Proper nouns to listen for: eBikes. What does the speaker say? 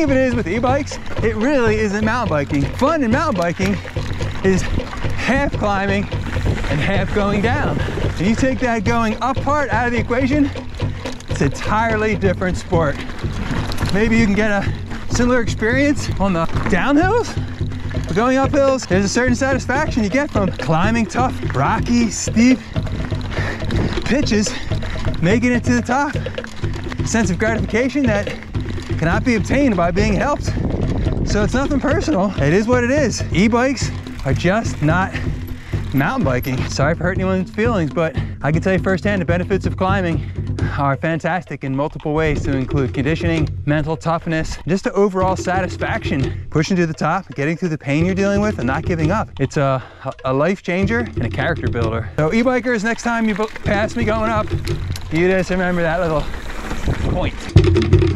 thing of it is with e-bikes, it really isn't mountain biking. Fun in mountain biking is half climbing and half going down. If you take that going up part out of the equation, it's an entirely different sport. Maybe you can get a similar experience on the downhills, but going up hills, there's a certain satisfaction you get from climbing tough, rocky, steep pitches, making it to the top. A sense of gratification that cannot be obtained by being helped. So it's nothing personal. It is what it is. E-bikes are just not mountain biking. Sorry for hurting anyone's feelings, but I can tell you firsthand the benefits of climbing are fantastic in multiple ways, to include conditioning, mental toughness, just the overall satisfaction. Pushing to the top, getting through the pain you're dealing with and not giving up. It's a life changer and a character builder. So e-bikers, next time you pass me going up, you just remember that little point.